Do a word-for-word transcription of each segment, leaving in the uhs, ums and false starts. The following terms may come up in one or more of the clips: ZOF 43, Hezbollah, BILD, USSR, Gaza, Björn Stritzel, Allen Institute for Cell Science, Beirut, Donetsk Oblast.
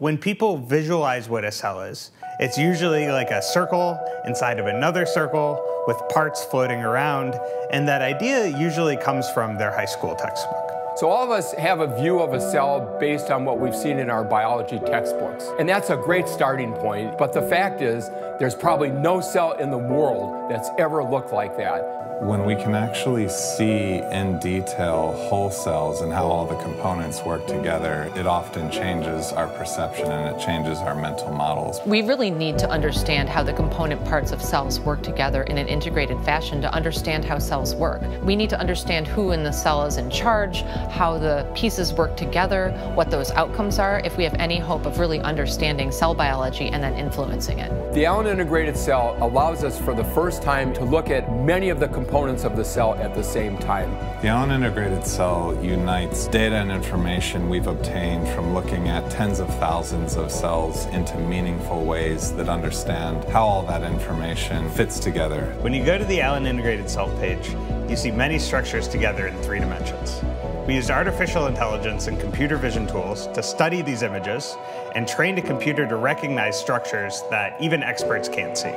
When people visualize what a cell is, it's usually like a circle inside of another circle with parts floating around, and that idea usually comes from their high school textbook. So all of us have a view of a cell based on what we've seen in our biology textbooks, and that's a great starting point, but the fact is there's probably no cell in the world that's ever looked like that. When we can actually see in detail whole cells and how all the components work together, it often changes our perception and it changes our mental models. We really need to understand how the component parts of cells work together in an integrated fashion to understand how cells work. We need to understand who in the cell is in charge, how the pieces work together, what those outcomes are, if we have any hope of really understanding cell biology and then influencing it. The Allen integrated cell allows us for the first time to look at many of the components of the cell at the same time. The Allen integrated cell unites data and information we've obtained from looking at tens of thousands of cells into meaningful ways that understand how all that information fits together. When you go to the Allen integrated cell page, you see many structures together in three dimensions. We used artificial intelligence and computer vision tools to study these images and trained a computer to recognize structures that even experts can't see.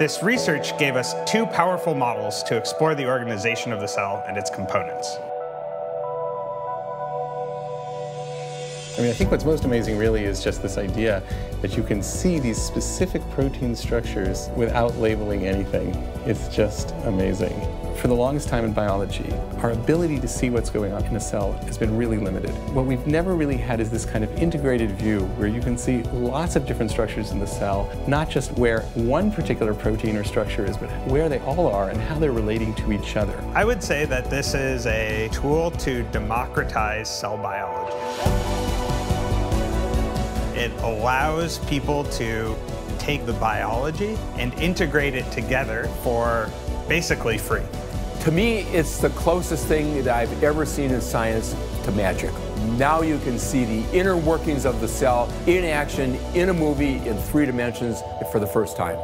This research gave us two powerful models to explore the organization of the cell and its components. I mean, I think what's most amazing really is just this idea that you can see these specific protein structures without labeling anything. It's just amazing. For the longest time in biology, our ability to see what's going on in a cell has been really limited. What we've never really had is this kind of integrated view where you can see lots of different structures in the cell, not just where one particular protein or structure is, but where they all are and how they're relating to each other. I would say that this is a tool to democratize cell biology. It allows people to take the biology and integrate it together for basically free. To me, it's the closest thing that I've ever seen in science to magic. Now you can see the inner workings of the cell in action in a movie in three dimensions for the first time.